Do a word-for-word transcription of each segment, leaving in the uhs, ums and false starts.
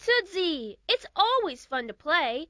Toodsy, it's always fun to play.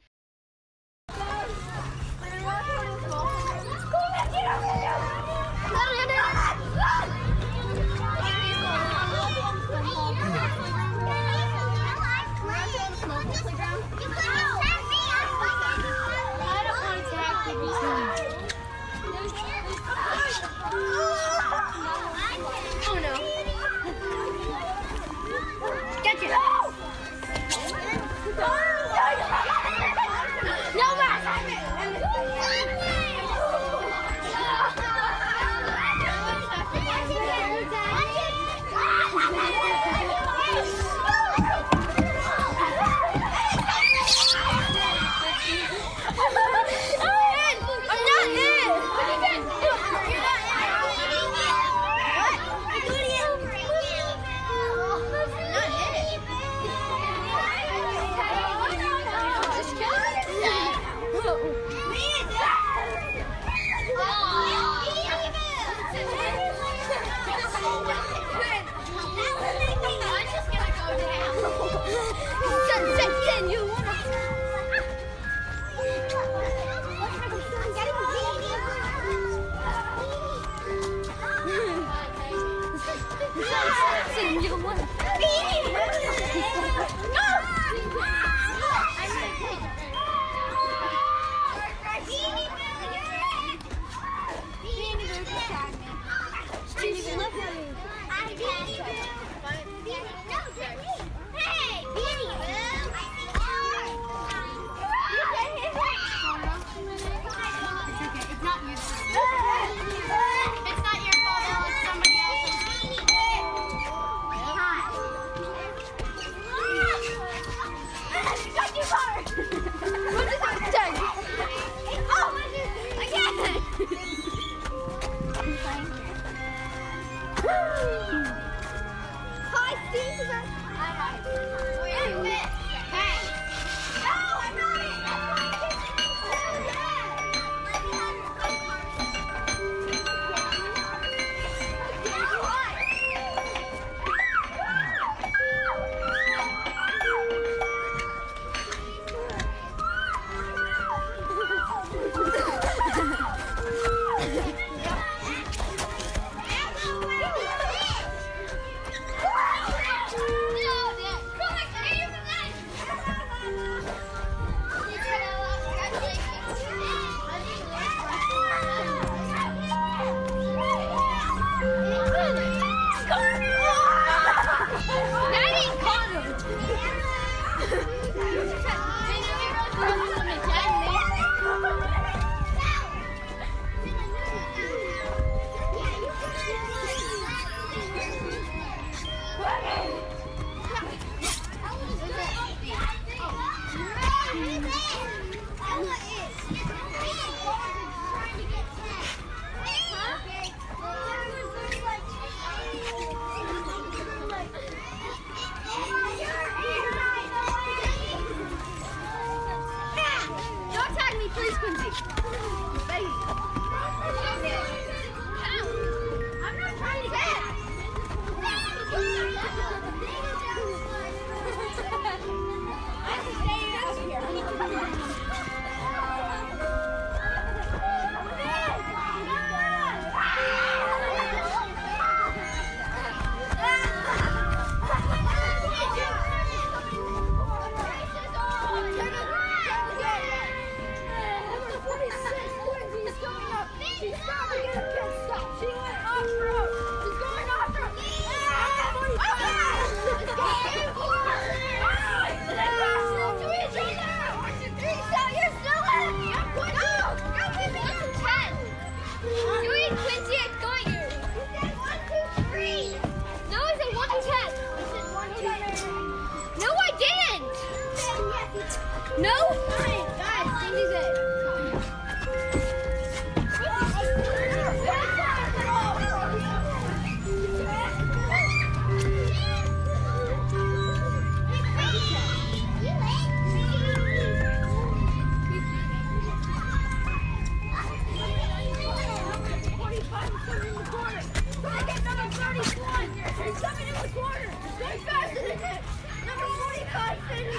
Number forty-five,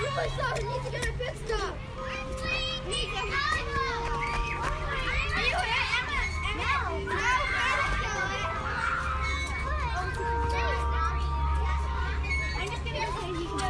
Super stuff. It needs to go to big stuff. I'm playing. It needs to help. Are you here, Emma? Emma? No. No, Emma's going. I'm just going to go. You can go.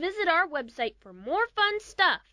Visit our website for more fun stuff.